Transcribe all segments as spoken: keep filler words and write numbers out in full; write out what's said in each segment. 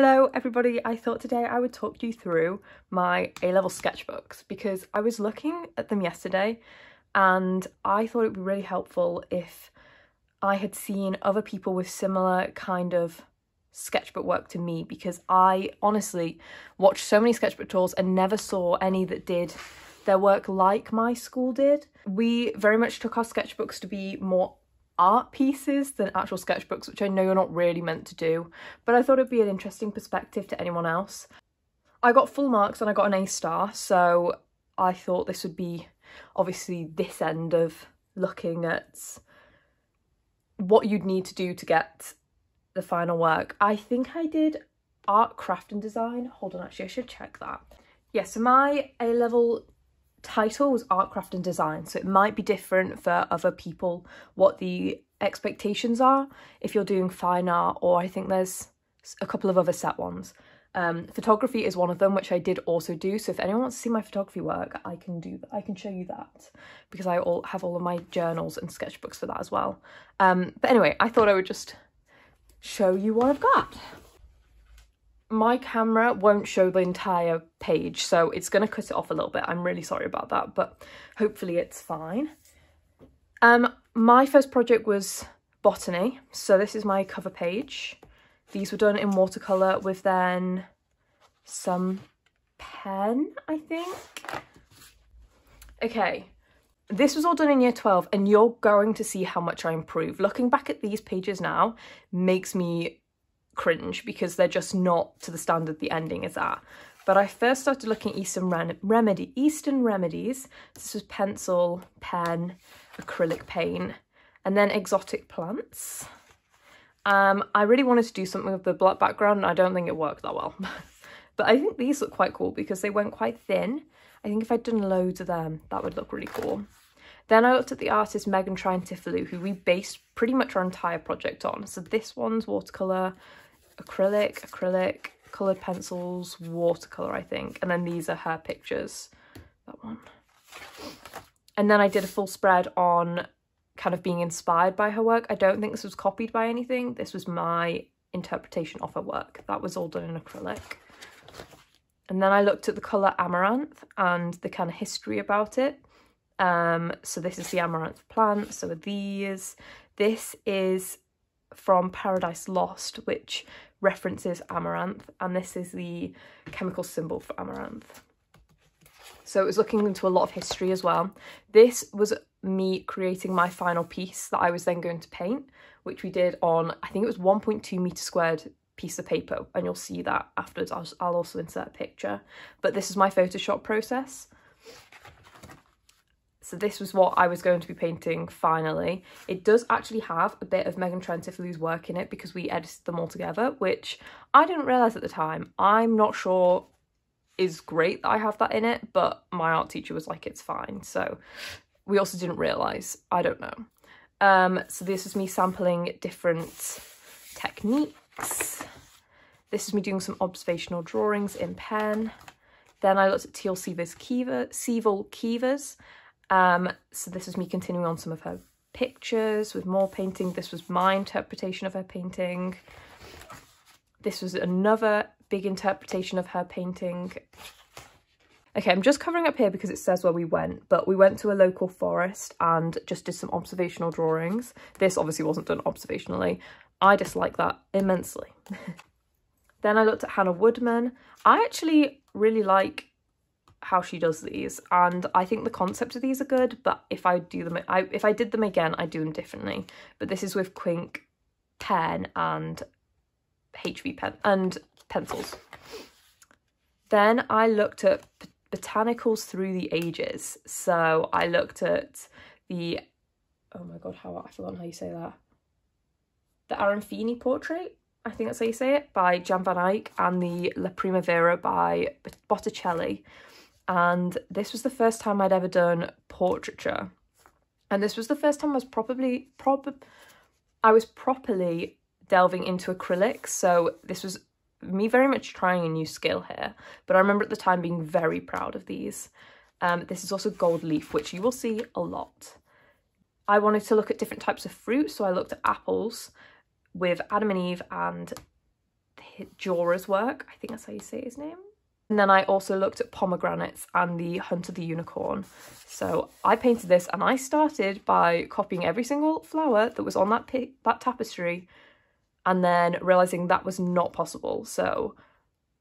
Hello everybody, I thought today I would talk you through my A-level sketchbooks because I was looking at them yesterday and I thought it would be really helpful if I had seen other people with similar kind of sketchbook work to me, because I honestly watched so many sketchbook tours and never saw any that did their work like my school did. We very much took our sketchbooks to be more art pieces than actual sketchbooks, which I know you're not really meant to do, but I thought it'd be an interesting perspective to anyone else. I got full marks and I got an A star, so I thought this would be obviously this end of looking at what you'd need to do to get the final work. I think I did art, craft and design. Hold on, actually I should check that. Yeah, so my A-level title was art, craft and design, so it might be different for other people what the expectations are if you're doing fine art, or I think there's a couple of other set ones. Um photography is one of them, which I did also do, so if anyone wants to see my photography work, I can do I can show you that, because I all have all of my journals and sketchbooks for that as well. Um but anyway, I thought I would just show you what I've got. My camera won't show the entire page, so it's going to cut it off a little bit. I'm really sorry about that, but hopefully it's fine. Um, my first project was botany. So this is my cover page. These were done in watercolour with then some pen, I think. Okay. This was all done in year twelve, and you're going to see how much I improved. Looking back at these pages now makes me cringe, because they're just not to the standard the ending is at. But I first started looking at Eastern Ren Remedy, Eastern Remedies. This was pencil, pen, acrylic paint, and then exotic plants. Um, I really wanted to do something with the black background, and I don't think it worked that well. But I think these look quite cool because they went quite thin. I think if I'd done loads of them, that would look really cool. Then I looked at the artist Megan Triantifolu, who we based pretty much our entire project on. So this one's watercolour, acrylic, acrylic, coloured pencils, watercolour, I think. And then these are her pictures, that one. And then I did a full spread on kind of being inspired by her work. I don't think this was copied by anything. This was my interpretation of her work. That was all done in acrylic. And then I looked at the colour amaranth and the kind of history about it. Um, so this is the amaranth plant, so are these. This is from Paradise Lost, which references amaranth, and this is the chemical symbol for amaranth. So it was looking into a lot of history as well. This was me creating my final piece that I was then going to paint, which we did on, I think it was one point two meter squared piece of paper, and you'll see that afterwards. I'll, I'll also insert a picture, but this is my Photoshop process. So this was what I was going to be painting finally. It does actually have a bit of Megan Triantifolu's work in it because we edited them all together, which I didn't realise at the time. I'm not sure is great that I have that in it, but my art teacher was like, it's fine. So we also didn't realise. I don't know. Um, so this is me sampling different techniques. This is me doing some observational drawings in pen. Then I looked at Teal Sievel Kivas. Um, so this is me continuing on some of her pictures with more painting. This was my interpretation of her painting. This was another big interpretation of her painting. Okay, I'm just covering up here because it says where we went, but we went to a local forest and just did some observational drawings. This obviously wasn't done observationally. I dislike that immensely. Then I looked at Hannah Woodman. I actually really like how she does these, and I think the concept of these are good, but if I do them I, if I did them again I'd do them differently. But this is with quink, pen and H V pen and pencils. Then I looked at botanicals through the ages, so I looked at the, oh my god, how I forgot how you say that, the Aaron Fini portrait, I think that's how you say it, by Jan Van Eyck, and the La Primavera by Botticelli. And this was the first time I'd ever done portraiture, and this was the first time I was probably prob I was properly delving into acrylics. So this was me very much trying a new skill here, but I remember at the time being very proud of these. Um, this is also gold leaf, which you will see a lot. I wanted to look at different types of fruit, so I looked at apples with Adam and Eve and Jorah's work. I think that's how you say his name. And then I also looked at pomegranates and the Hunt of the Unicorn. So I painted this and I started by copying every single flower that was on that that tapestry and then realising that was not possible. So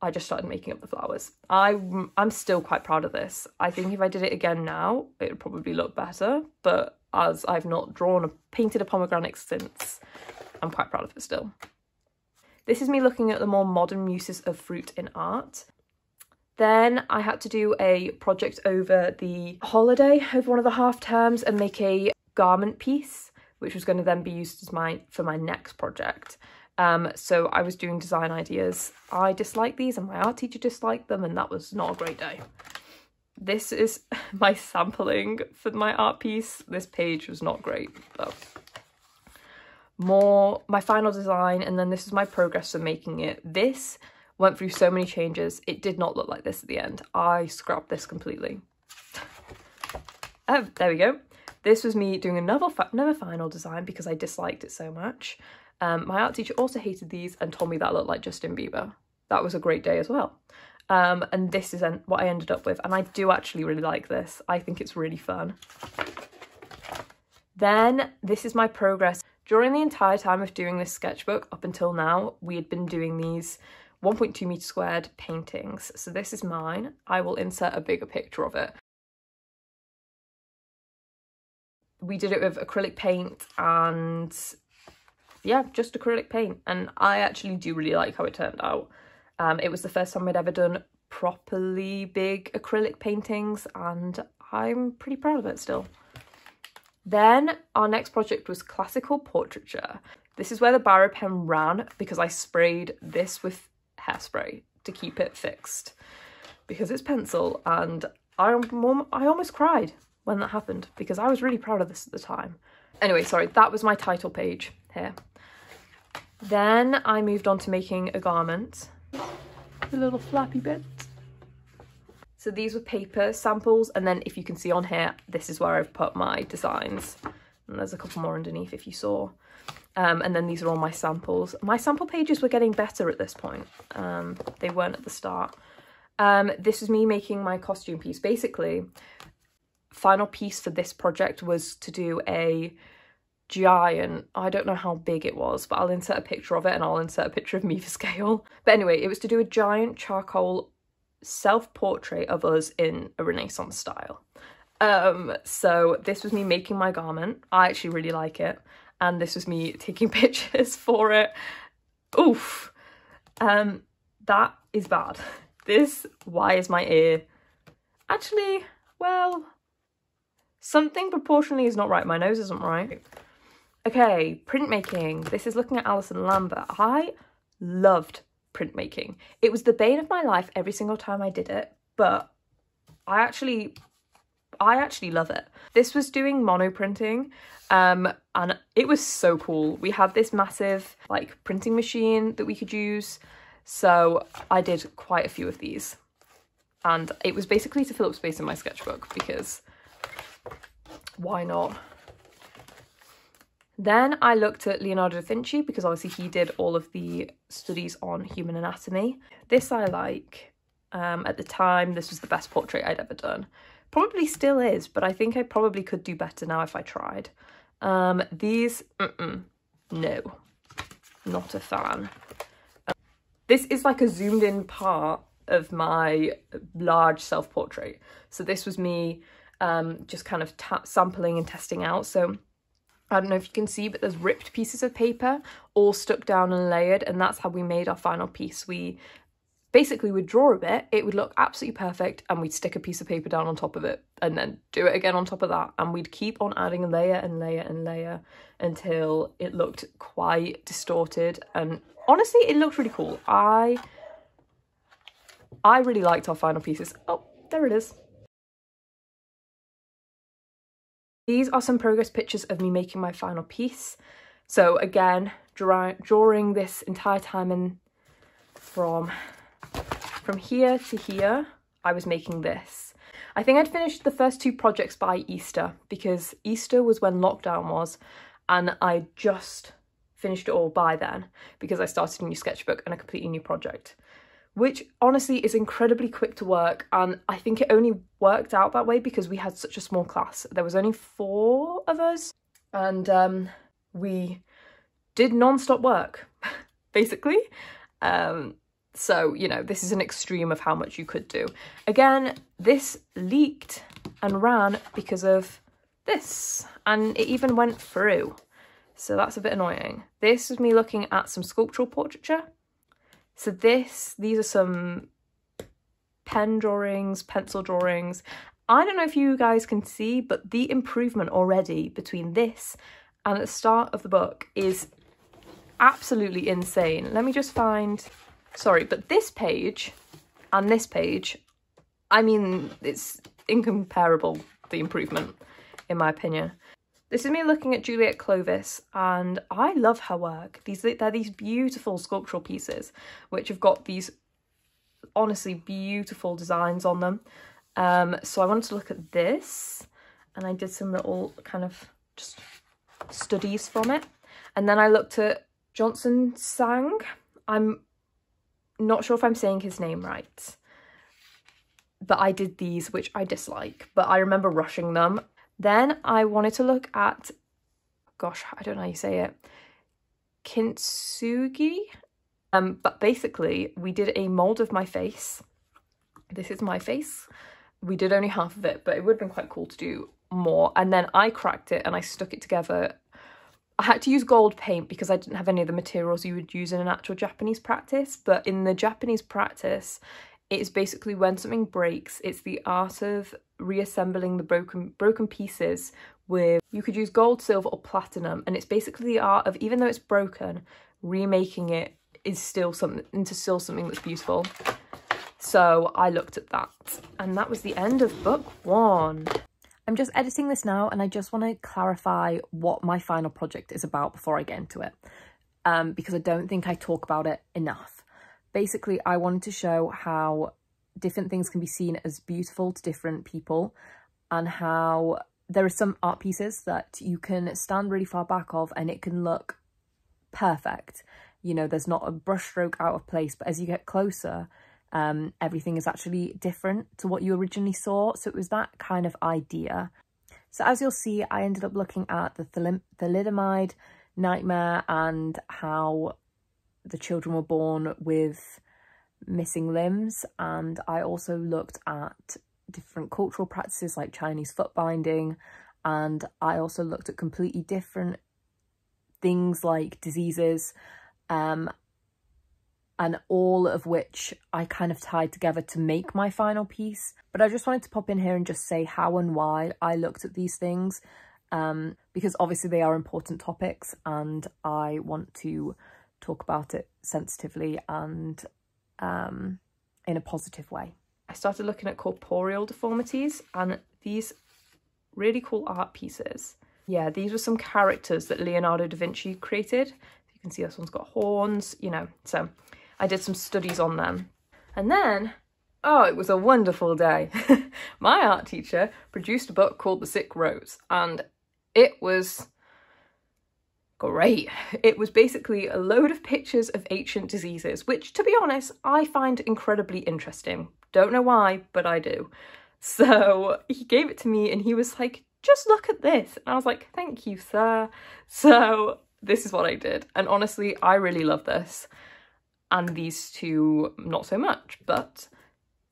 I just started making up the flowers. I, I'm still quite proud of this. I think if I did it again now, it would probably look better. But as I've not drawn or painted a pomegranate since, I'm quite proud of it still. This is me looking at the more modern uses of fruit in art. Then I had to do a project over the holiday, over one of the half terms, and make a garment piece, which was going to then be used as my for my next project. Um, so I was doing design ideas. I disliked these and my art teacher disliked them, and that was not a great day. This is my sampling for my art piece. This page was not great, though. More, my final design, and then this is my progress for making it. This went through so many changes. It did not look like this at the end. I scrapped this completely. Oh, there we go. This was me doing another, fa another final design because I disliked it so much. Um, my art teacher also hated these and told me that looked like Justin Bieber. That was a great day as well. Um, and this is what I ended up with. And I do actually really like this. I think it's really fun. Then this is my progress. During the entire time of doing this sketchbook up until now, we had been doing these one point two meter squared paintings. So this is mine. I will insert a bigger picture of it. We did it with acrylic paint and yeah, just acrylic paint. And I actually do really like how it turned out. Um, it was the first time I'd ever done properly big acrylic paintings and I'm pretty proud of it still. Then our next project was classical portraiture. This is where the barrow pen ran because I sprayed this with hairspray to keep it fixed because it's pencil, and I, I almost cried when that happened because I was really proud of this at the time. Anyway, sorry, that was my title page here. Then I moved on to making a garment. The little flappy bit. So these were paper samples, and then if you can see on here, this is where I've put my designs. And there's a couple more underneath if you saw. Um, and then these are all my samples. My sample pages were getting better at this point. Um, they weren't at the start. Um, this was me making my costume piece. Basically, final piece for this project was to do a giant, I don't know how big it was, but I'll insert a picture of it and I'll insert a picture of me for scale. But anyway, it was to do a giant charcoal self-portrait of us in a Renaissance style. Um, so this was me making my garment. I actually really like it. And this was me taking pictures for it. Oof. Um, that is bad. This, why is my ear? Actually, well, something proportionally is not right. My nose isn't right. Okay, printmaking. This is looking at Alison Lambert. I loved printmaking. It was the bane of my life every single time I did it, but I actually... I actually love it. This was doing mono printing, um, and it was so cool. We had this massive like printing machine that we could use. So I did quite a few of these, and it was basically to fill up space in my sketchbook because why not? Then I looked at Leonardo da Vinci because obviously he did all of the studies on human anatomy. This I like. Um, at the time, this was the best portrait I'd ever done. Probably still is, but I think I probably could do better now if I tried. Um, these, mm-mm, no, not a fan. Um, this is like a zoomed in part of my large self-portrait. So this was me um, just kind of tap sampling and testing out. So I don't know if you can see, but there's ripped pieces of paper all stuck down and layered. And that's how we made our final piece. We basically we'd draw a bit, it would look absolutely perfect, and we'd stick a piece of paper down on top of it and then do it again on top of that, and we'd keep on adding a layer and layer and layer until it looked quite distorted. And honestly, it looked really cool. I I really liked our final pieces. Oh, there it is. These are some progress pictures of me making my final piece. So again, dry, drawing this entire time in from From here to here, I was making this. I think I'd finished the first two projects by Easter because Easter was when lockdown was, and I just finished it all by then because I started a new sketchbook and a completely new project, which honestly is incredibly quick to work. And I think it only worked out that way because we had such a small class. There was only four of us and um, we did non-stop work, basically. Um, so, you know, this is an extreme of how much you could do. Again, this leaked and ran because of this, and it even went through. So that's a bit annoying. This is me looking at some sculptural portraiture. So this, these are some pen drawings, pencil drawings. I don't know if you guys can see, but the improvement already between this and at the start of the book is absolutely insane. Let me just find, sorry, but this page and this page, I mean, it's incomparable, the improvement, in my opinion. This is me looking at Juliet Clovis, and I love her work. These, they're these beautiful sculptural pieces, which have got these honestly beautiful designs on them. Um, so I wanted to look at this, and I did some little kind of just studies from it. And then I looked at Johnson Sang. I'm not sure if I'm saying his name right, but I did these, which I dislike, but I remember rushing them. Then I wanted to look at, gosh, I don't know how you say it, kintsugi. Um, but basically, we did a mould of my face. This is my face. We did only half of it, but it would have been quite cool to do more. And then I cracked it and I stuck it together. I had to use gold paint because I didn't have any of the materials you would use in an actual Japanese practice. But in the Japanese practice, it's basically when something breaks, it's the art of reassembling the broken broken pieces with, you could use gold, silver or platinum, and it's basically the art of, even though it's broken, remaking it is still something into still something that's beautiful. So I looked at that, and that was the end of book one. I'm just editing this now, and I just want to clarify what my final project is about before I get into it, um, because I don't think I talk about it enough. Basically, I wanted to show how different things can be seen as beautiful to different people, and how there are some art pieces that you can stand really far back of and it can look perfect. You know, there's not a brushstroke out of place, but as you get closer, um, everything is actually different to what you originally saw. So it was that kind of idea. So as you'll see, I ended up looking at the thal thalidomide nightmare and how the children were born with missing limbs, and I also looked at different cultural practices like Chinese foot binding, and I also looked at completely different things like diseases, um, and all of which I kind of tied together to make my final piece. But I just wanted to pop in here and just say how and why I looked at these things, um, because obviously they are important topics and I want to talk about it sensitively and um in a positive way. I started looking at corporeal deformities and these really cool art pieces. Yeah, these were some characters that Leonardo da Vinci created. You can see this one's got horns, you know, so I did some studies on them. And then, oh, it was a wonderful day. My art teacher produced a book called The Sick Rose, and it was great. It was basically a load of pictures of ancient diseases, which, to be honest, I find incredibly interesting. Don't know why, but I do. So he gave it to me and he was like, just look at this. And I was like, thank you, sir. So this is what I did. And honestly, I really love this. And these two, not so much, but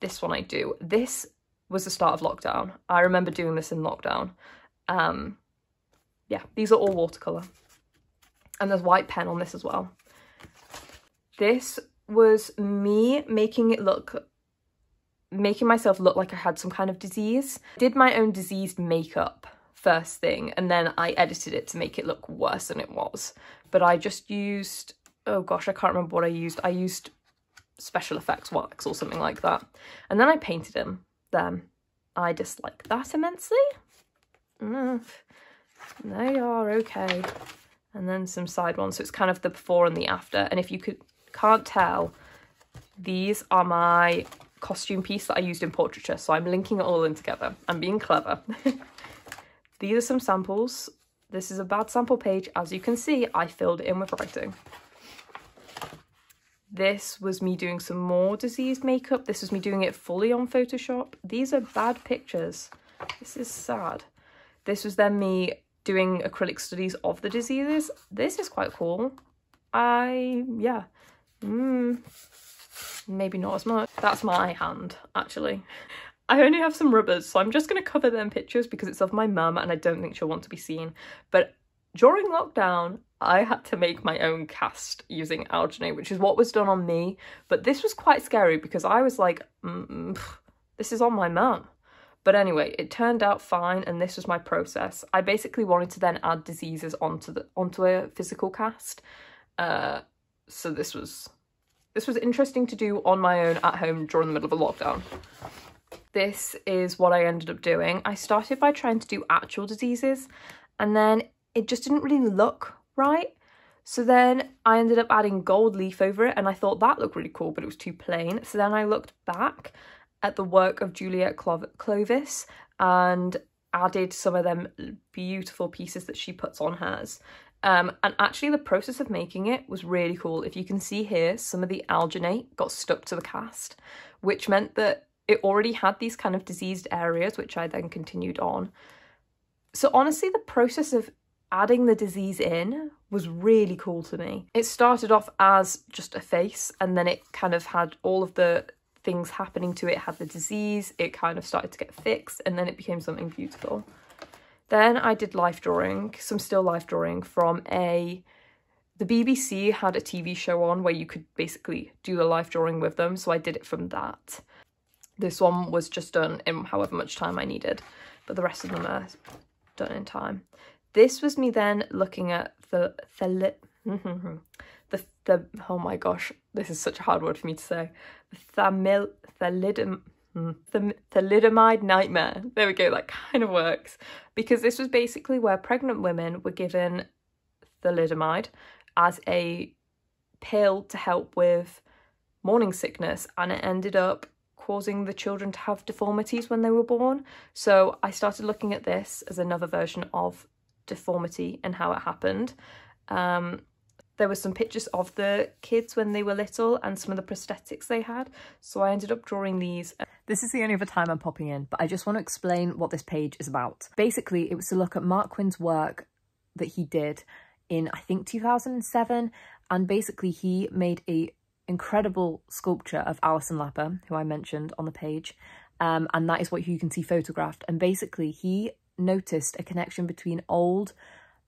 this one I do. This was the start of lockdown. I remember doing this in lockdown. Um, yeah, these are all watercolour. And there's white pen on this as well. This was me making it look, making myself look like I had some kind of disease. Did my own diseased makeup first thing, and then I edited it to make it look worse than it was. But I just used, oh gosh, I can't remember what I used. I used special effects wax or something like that. And then I painted him them. I dislike that immensely. Mm. They are okay. And then some side ones, so it's kind of the before and the after. And if you could, can't tell, these are my costume piece that I used in portraiture, so I'm linking it all in together. I'm being clever. These are some samples This is a bad sample page. As you can see, I filled it in with writing. This was me doing some more disease makeup. This was me doing it fully on Photoshop. These are bad pictures. This is sad. This was then me doing acrylic studies of the diseases. This is quite cool. I, yeah. Mm, maybe not as much. That's my hand, actually. I only have some rubbers, so I'm just going to cover them pictures because it's of my mum and I don't think she'll want to be seen. But during lockdown, I had to make my own cast using alginate, which is what was done on me. But this was quite scary because I was like, mm-mm, this is on my mum. But anyway, it turned out fine, and this was my process. I basically wanted to then add diseases onto the onto a physical cast. Uh, so this was this was interesting to do on my own at home during the middle of a lockdown. This is what I ended up doing. I started by trying to do actual diseases, and then it just didn't really look right. So then I ended up adding gold leaf over it, and I thought that looked really cool, but it was too plain. So then I looked back at the work of Juliet Clovis and added some of them beautiful pieces that she puts on hers. Um, and actually the process of making it was really cool. If you can see here, some of the alginate got stuck to the cast, which meant that it already had these kind of diseased areas, which I then continued on. So honestly, the process of adding the disease in was really cool to me. It started off as just a face, and then it kind of had all of the things happening to it. It had the disease, it kind of started to get fixed, and then it became something beautiful. Then I did life drawing, some still life drawing from a... The B B C had a T V show on where you could basically do the life drawing with them, so I did it from that. This one was just done in however much time I needed, but the rest of them are done in time. This was me then looking at the... the The, the oh my gosh, this is such a hard word for me to say. Thamil, thalidom, tham, thalidomide nightmare. There we go, that kind of works. Because this was basically where pregnant women were given thalidomide as a pill to help with morning sickness, and it ended up causing the children to have deformities when they were born. So I started looking at this as another version of deformity and how it happened. Um, There were some pictures of the kids when they were little and some of the prosthetics they had. So I ended up drawing these. This is the only other time I'm popping in, but I just want to explain what this page is about. Basically, it was to look at Mark Quinn's work that he did in, I think, two thousand seven. And basically, he made an incredible sculpture of Alison Lapper, who I mentioned on the page. Um, and that is what you can see photographed. And basically, he noticed a connection between old...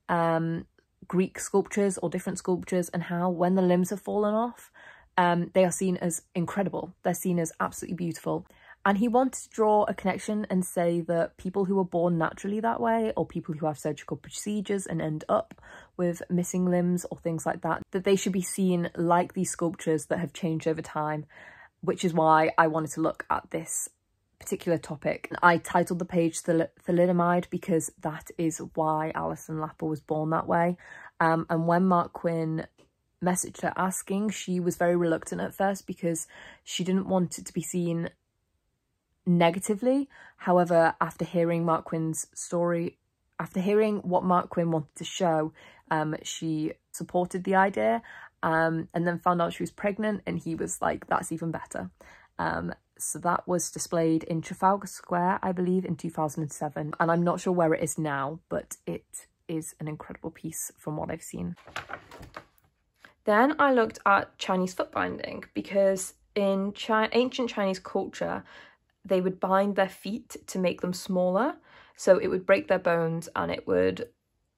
Um, Greek sculptures or different sculptures, and how when the limbs have fallen off, um, they are seen as incredible. They're seen as absolutely beautiful. And he wanted to draw a connection and say that people who are born naturally that way, or people who have surgical procedures and end up with missing limbs or things like that, that they should be seen like these sculptures that have changed over time, which is why I wanted to look at this particular topic. I titled the page Thal Thalidomide because that is why Alison Lapper was born that way. Um, and when Mark Quinn messaged her asking, she was very reluctant at first because she didn't want it to be seen negatively. However, after hearing Mark Quinn's story, after hearing what Mark Quinn wanted to show, um, she supported the idea, um, and then found out she was pregnant, and he was like, that's even better. Um, So that was displayed in Trafalgar Square, I believe, in two thousand seven. And I'm not sure where it is now, but it is an incredible piece from what I've seen. Then I looked at Chinese foot binding, because in Chi- ancient Chinese culture, they would bind their feet to make them smaller. So it would break their bones and it would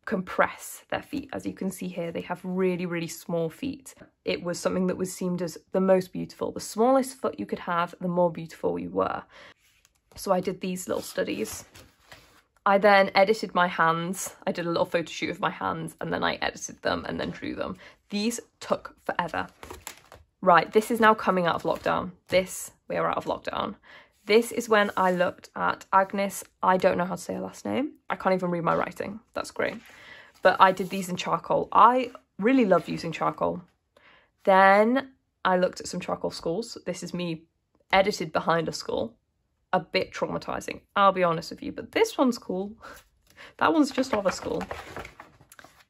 compress their feet. As you can see here, they have really, really small feet. It was something that was seen as the most beautiful. The smallest foot you could have, the more beautiful you were. So I did these little studies. I then edited my hands. I did a little photo shoot of my hands, and then I edited them and then drew them. These took forever. Right, this is now coming out of lockdown. This, we are out of lockdown. This is when I looked at Agnes, I don't know how to say her last name. I can't even read my writing, that's great. But I did these in charcoal. I really love using charcoal. Then I looked at some charcoal schools. This is me edited behind a school. A bit traumatizing, I'll be honest with you, but this one's cool. That one's just of a school.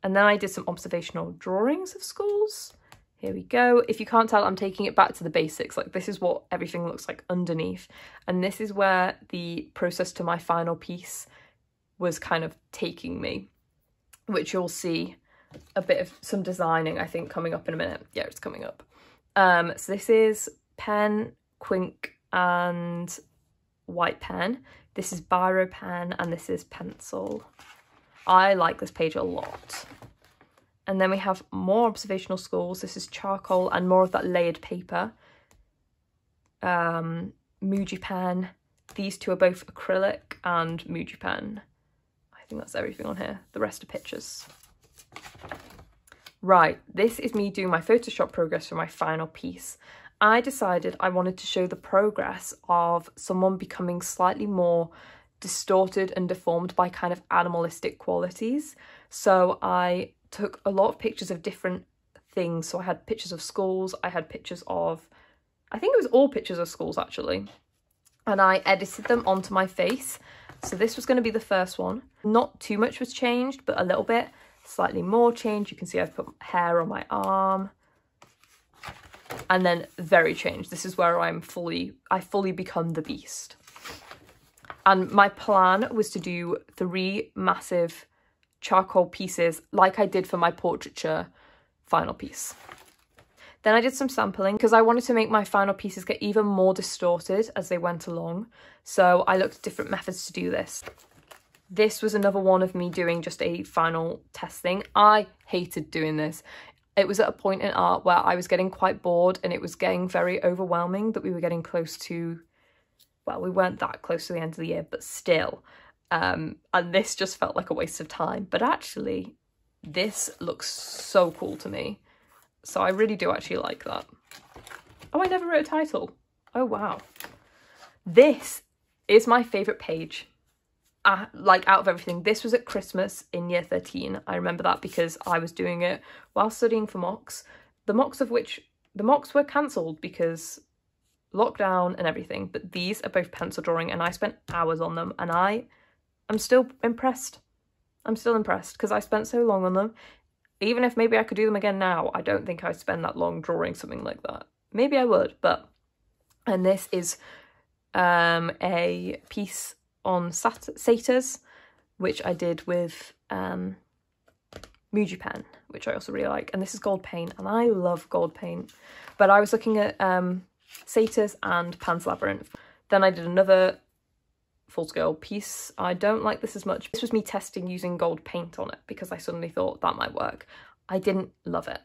And then I did some observational drawings of schools. Here we go. If you can't tell, I'm taking it back to the basics. Like, this is what everything looks like underneath. And this is where the process to my final piece was kind of taking me, which you'll see a bit of some designing, I think, coming up in a minute. Yeah, it's coming up. Um, so this is pen, quink, and white pen. This is biro pen, and this is pencil. I like this page a lot. And then we have more observational schools. This is charcoal and more of that layered paper. Um, Muji pen. These two are both acrylic and Muji pen. I think that's everything on here. The rest are pictures. Right, this is me doing my Photoshop progress for my final piece. I decided I wanted to show the progress of someone becoming slightly more distorted and deformed by kind of animalistic qualities. So I took a lot of pictures of different things. So I had pictures of schools, I had pictures of, I think it was all pictures of schools actually. And I edited them onto my face. So this was going to be the first one. Not too much was changed, but a little bit. Slightly more change. You can see I've put hair on my arm. And then very changed. This is where I'm fully, I fully become the beast. And my plan was to do three massive charcoal pieces like I did for my portraiture final piece. Then I did some sampling because I wanted to make my final pieces get even more distorted as they went along. So I looked at different methods to do this. This was another one of me doing just a final test thing. I hated doing this. It was at a point in art where I was getting quite bored and it was getting very overwhelming that we were getting close to, well, we weren't that close to the end of the year, but still. Um, and this just felt like a waste of time. But actually, this looks so cool to me. So I really do actually like that. Oh, I never wrote a title. Oh, wow. This is my favourite page. Uh, like, out of everything. This was at Christmas in year thirteen. I remember that because I was doing it while studying for mocks. The mocks of which, the mocks were cancelled because lockdown and everything. But these are both pencil drawing and I spent hours on them. And I am still impressed. I'm still impressed because I spent so long on them. Even if maybe I could do them again now, I don't think I'd spend that long drawing something like that. Maybe I would, but... And this is um, a piece on sat satyrs, which I did with um, Muji pen, which I also really like. And this is gold paint, and I love gold paint. But I was looking at um, satyrs and Pan's Labyrinth. Then I did another False Girl piece. I don't like this as much. This was me testing using gold paint on it because I suddenly thought that might work. I didn't love it.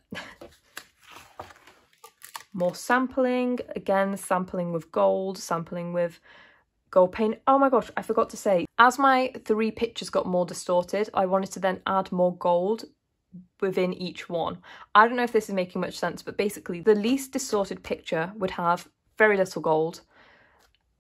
More sampling. Again, sampling with gold, sampling with gold paint. Oh my gosh, I forgot to say, as my three pictures got more distorted, I wanted to then add more gold within each one. I don't know if this is making much sense, but basically the least distorted picture would have very little gold,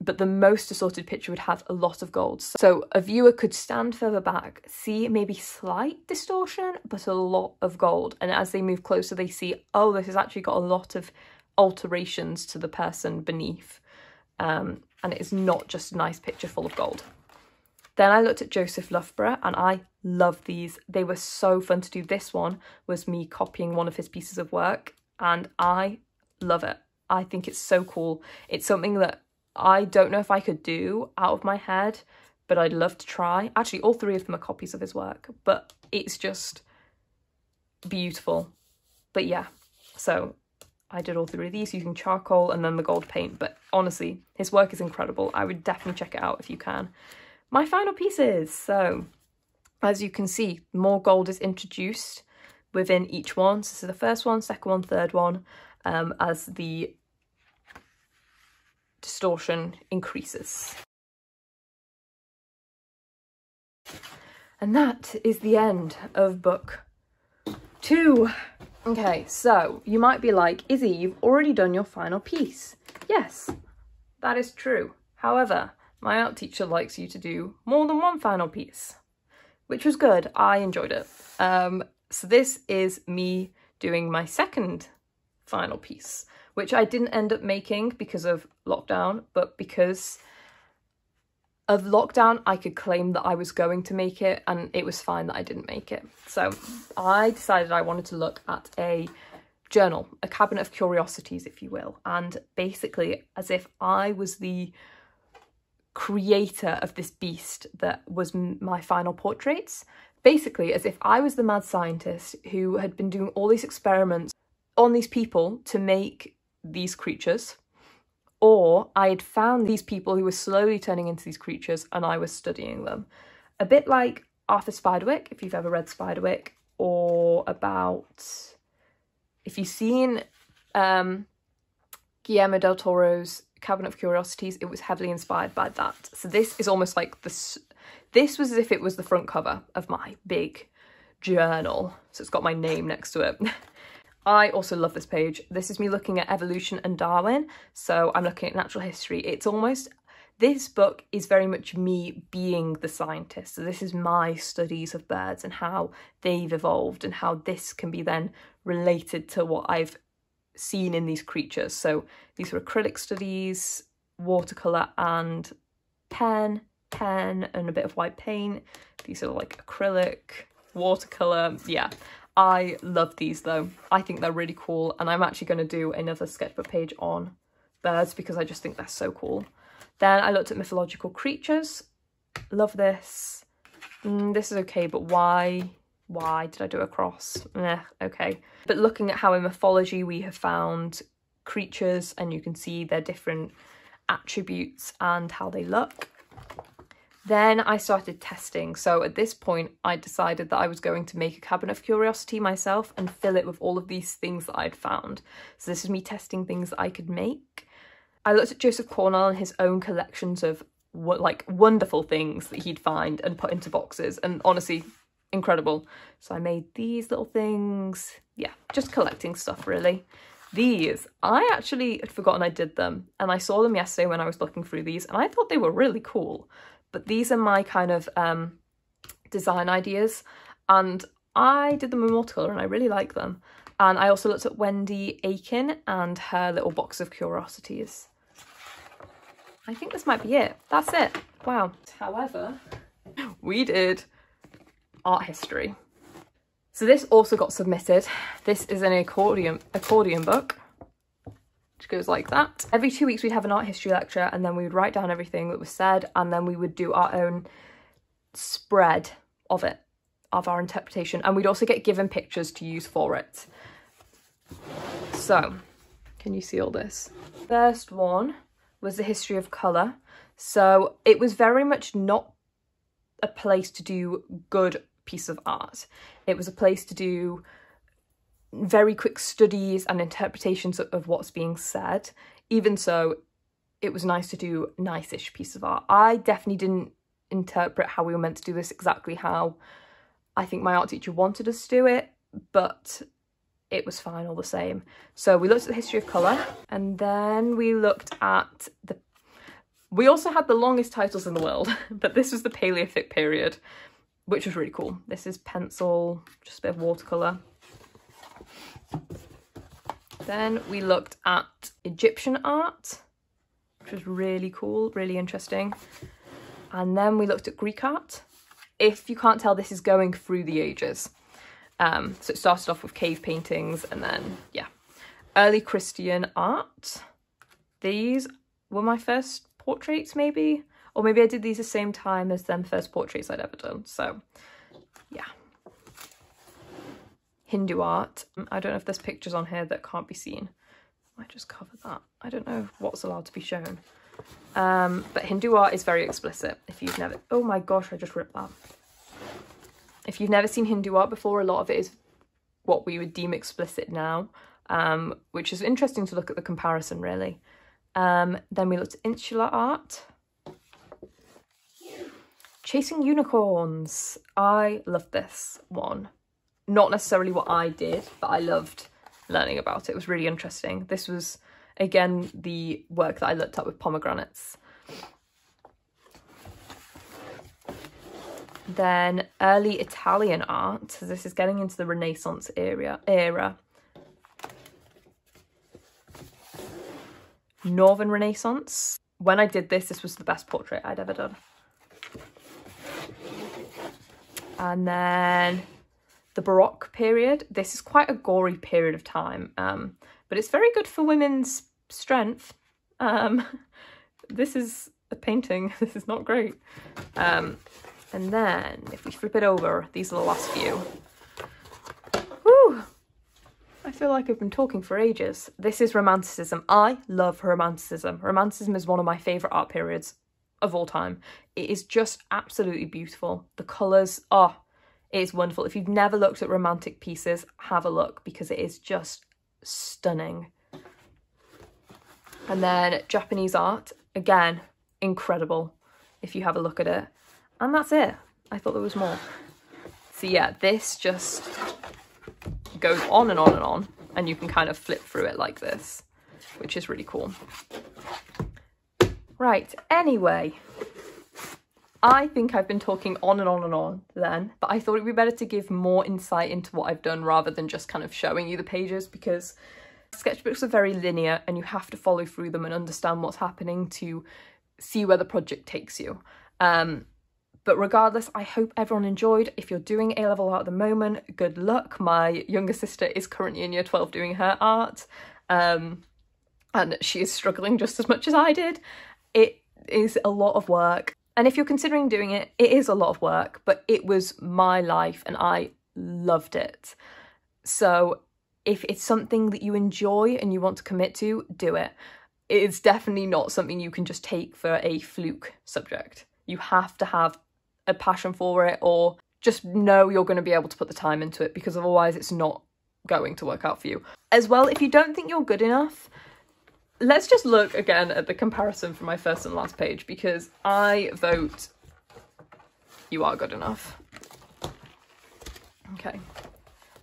but the most distorted picture would have a lot of gold. So a viewer could stand further back, see maybe slight distortion, but a lot of gold. And as they move closer, they see, oh, this has actually got a lot of alterations to the person beneath. Um, and it is not just a nice picture full of gold. Then I looked at Joseph Loughborough and I love these. They were so fun to do. This one was me copying one of his pieces of work and I love it. I think it's so cool. It's something that I don't know if I could do out of my head, but I'd love to try. Actually, all three of them are copies of his work, but it's just beautiful. But yeah, so I did all three of these using charcoal and then the gold paint. But honestly, his work is incredible. I would definitely check it out if you can. My final pieces. So as you can see, more gold is introduced within each one. So this is the first one, second one, third one, um, as the distortion increases. And that is the end of book two. Okay, so you might be like, Izzy, you've already done your final piece. Yes, that is true. However, my art teacher likes you to do more than one final piece, which was good. I enjoyed it. Um, so this is me doing my second final piece, which I didn't end up making because of lockdown, but because of lockdown, I could claim that I was going to make it, and it was fine that I didn't make it. So I decided I wanted to look at a journal, a cabinet of curiosities, if you will, and basically as if I was the creator of this beast that was my final portraits. Basically as if I was the mad scientist who had been doing all these experiments on these people to make these creatures, or I had found these people who were slowly turning into these creatures and I was studying them. A bit like Arthur Spiderwick, if you've ever read Spiderwick, or about, if you've seen um, Guillermo del Toro's Cabinet of Curiosities, it was heavily inspired by that. So this is almost like this, this was as if it was the front cover of my big journal. So it's got my name next to it. I also love this page. This is me looking at evolution and Darwin. So I'm looking at natural history. It's almost, this book is very much me being the scientist. So this is my studies of birds and how they've evolved and how this can be then related to what I've seen in these creatures. So these were acrylic studies, watercolor and pen, pen and a bit of white paint. These are like acrylic, watercolor, yeah. I love these though. I think they're really cool, and I'm actually going to do another sketchbook page on birds because I just think they're so cool. Then I looked at mythological creatures. Love this. Mm, this is okay, but why? Why did I do a cross? Eh, okay. But looking at how in mythology we have found creatures, and you can see their different attributes and how they look. Then I started testing. So at this point, I decided that I was going to make a cabinet of curiosity myself and fill it with all of these things that I'd found. So this is me testing things that I could make. I looked at Joseph Cornell and his own collections of what, like wonderful things that he'd find and put into boxes. And honestly, incredible. So I made these little things. Yeah, just collecting stuff really. These, I actually had forgotten I did them. And I saw them yesterday when I was looking through these and I thought they were really cool. But these are my kind of um, design ideas, and I did them in watercolor and I really like them. And I also looked at Wendy Aiken and her little box of curiosities. I think this might be it. That's it. Wow. However, we did art history. So this also got submitted. This is an accordion, accordion book. Goes like that. Every two weeks we'd have an art history lecture, and then we would write down everything that was said, and then we would do our own spread of it, of our interpretation, and we'd also get given pictures to use for it. So can you see all this? First one was the history of colour. So it was very much not a place to do good piece of art. It was a place to do very quick studies and interpretations of what's being said. Even so, it was nice to do nice-ish piece of art. I definitely didn't interpret how we were meant to do this exactly how I think my art teacher wanted us to do it, but it was fine all the same. So we looked at the history of colour, and then we looked at the... We also had the longest titles in the world, but this was the Paleolithic period, which was really cool. This is pencil, just a bit of watercolour. Then we looked at Egyptian art, which was really cool, really interesting. And then we looked at Greek art. If you can't tell, this is going through the ages. Um, so it started off with cave paintings, and then, yeah. Early Christian art. These were my first portraits, maybe? Or maybe I did these the same time as them first portraits I'd ever done, so, yeah. Hindu art. I don't know if there's pictures on here that can't be seen. I might just cover that. I don't know what's allowed to be shown. Um, but Hindu art is very explicit. If you've never... Oh my gosh, I just ripped that. If you've never seen Hindu art before, a lot of it is what we would deem explicit now, um, which is interesting to look at the comparison, really. Um, then we looked at insular art. Chasing unicorns. I love this one. Not necessarily what I did, but I loved learning about it. It was really interesting. This was, again, the work that I looked at with pomegranates. Then early Italian art. So this is getting into the Renaissance era. era. Northern Renaissance. When I did this, this was the best portrait I'd ever done. And then the Baroque period. This is quite a gory period of time, um, but it's very good for women's strength. Um, this is a painting. This is not great. Um, and then if we flip it over, these are the last few. Woo! I feel like I've been talking for ages. This is Romanticism. I love Romanticism. Romanticism is one of my favourite art periods of all time. It is just absolutely beautiful. The colours are... It is wonderful. If you've never looked at romantic pieces, have a look, because it is just stunning. And then Japanese art, again, incredible if you have a look at it. And that's it. I thought there was more. So yeah, this just goes on and on and on, and you can kind of flip through it like this, which is really cool. Right, anyway... I think I've been talking on and on and on then, but I thought it'd be better to give more insight into what I've done rather than just kind of showing you the pages, because sketchbooks are very linear and you have to follow through them and understand what's happening to see where the project takes you. Um, but regardless, I hope everyone enjoyed. If you're doing A level art at the moment, good luck. My younger sister is currently in year twelve doing her art, um, and she is struggling just as much as I did. It is a lot of work. And if you're considering doing it, it is a lot of work, but it was my life and I loved it. So if it's something that you enjoy and you want to commit to, do it. It's definitely not something you can just take for a fluke subject. You have to have a passion for it, or just know you're going to be able to put the time into it, because otherwise it's not going to work out for you. As well, if you don't think you're good enough, let's just look again at the comparison for my first and last page, because I vote you are good enough. Okay,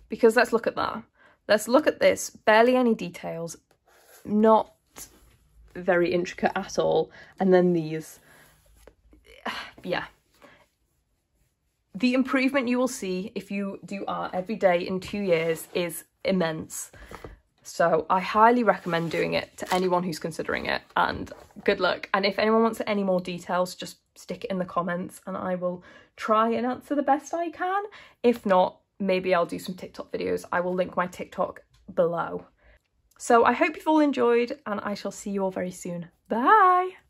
because let's look at that. Let's look at this. Barely any details, not very intricate at all. And then these, yeah. The improvement you will see if you do art every day in two years is immense. So I highly recommend doing it to anyone who's considering it, and good luck. And if anyone wants any more details, just stick it in the comments and I will try and answer the best I can. If not, maybe I'll do some TikTok videos. I will link my TikTok below. So I hope you've all enjoyed, and I shall see you all very soon. Bye!